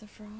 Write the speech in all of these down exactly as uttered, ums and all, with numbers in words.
That's a frog.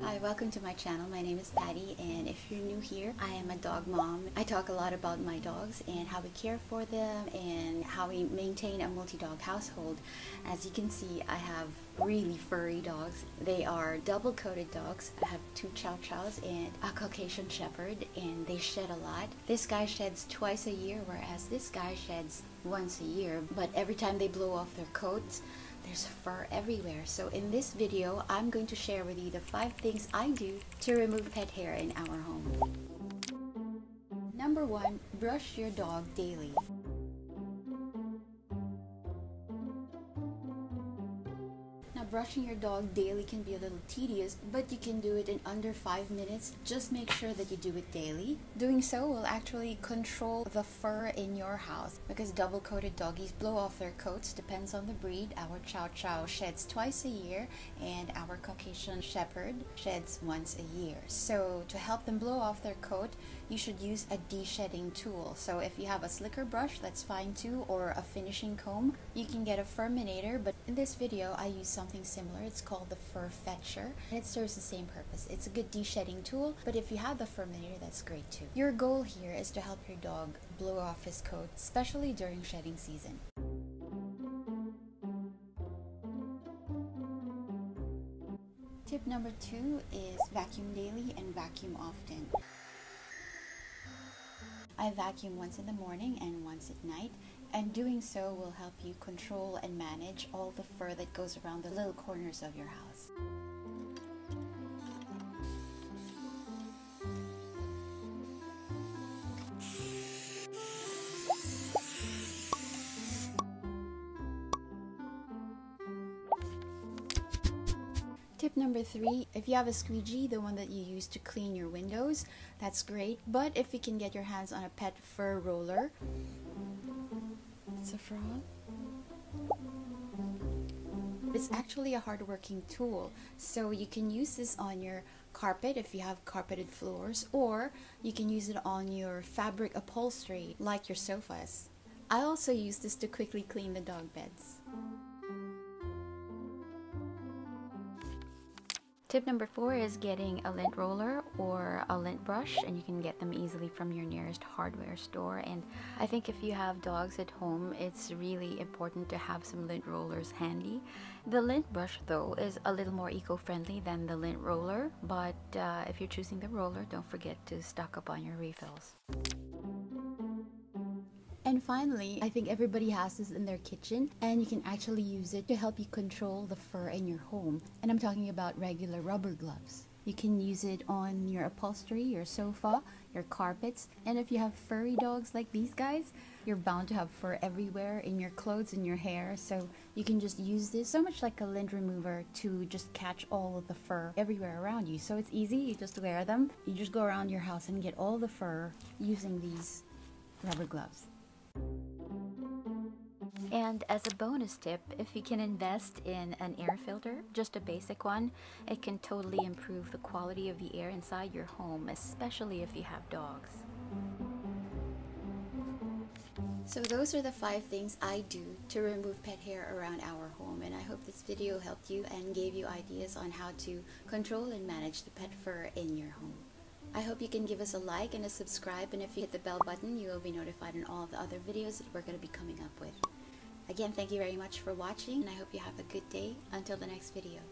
Hi, welcome to my channel. My name is Patty, and if you're new here, I am a dog mom. I talk a lot about my dogs and how we care for them and how we maintain a multi-dog household. As you can see, I have really furry dogs. They are double-coated dogs. I have two Chow Chows and a Caucasian Shepherd, and they shed a lot. This guy sheds twice a year, whereas this guy sheds once a year, but every time they blow off their coats, there's fur everywhere. So in this video, I'm going to share with you the five things I do to remove pet hair in our home. Number one, brush your dog daily. Now, brushing your dog daily can be a little tedious, but you can do it in under five minutes. Just make sure that you do it daily. Doing so will actually control the fur in your house, because double-coated doggies blow off their coats. Depends on the breed. Our Chow Chow sheds twice a year, and our Caucasian Shepherd sheds once a year. So to help them blow off their coat, you should use a de-shedding tool. So if you have a slicker brush, that's fine too, or a finishing comb. You can get a Furminator, but in this video, I use something similar. It's called the Fur Fetcher, and it serves the same purpose. It's a good de-shedding tool, but if you have the Furminator, that's great too. Your goal here is to help your dog blow off his coat, especially during shedding season. Tip number two is vacuum daily and vacuum often. I vacuum once in the morning and once at night, and doing so will help you control and manage all the fur that goes around the little corners of your house. Tip number three, if you have a squeegee, the one that you use to clean your windows, that's great. But if you can get your hands on a pet fur roller, it's a frog. It's actually a hard-working tool, so you can use this on your carpet if you have carpeted floors, or you can use it on your fabric upholstery, like your sofas. I also use this to quickly clean the dog beds. Tip number four is getting a lint roller or a lint brush, and you can get them easily from your nearest hardware store. And I think if you have dogs at home, it's really important to have some lint rollers handy. The lint brush, though, is a little more eco-friendly than the lint roller, but uh, if you're choosing the roller, don't forget to stock up on your refills. And finally, I think everybody has this in their kitchen, and you can actually use it to help you control the fur in your home. And I'm talking about regular rubber gloves. You can use it on your upholstery, your sofa, your carpets, and if you have furry dogs like these guys, you're bound to have fur everywhere in your clothes and your hair, so you can just use this so much like a lint remover to just catch all of the fur everywhere around you. So it's easy, you just wear them, you just go around your house and get all the fur using these rubber gloves. And as a bonus tip, if you can invest in an air filter, just a basic one, it can totally improve the quality of the air inside your home, especially if you have dogs. So those are the five things I do to remove pet hair around our home, and I hope this video helped you and gave you ideas on how to control and manage the pet fur in your home. I hope you can give us a like and a subscribe, and if you hit the bell button, you will be notified on all the other videos that we're going to be coming up with. Again, thank you very much for watching, and I hope you have a good day. Until the next video.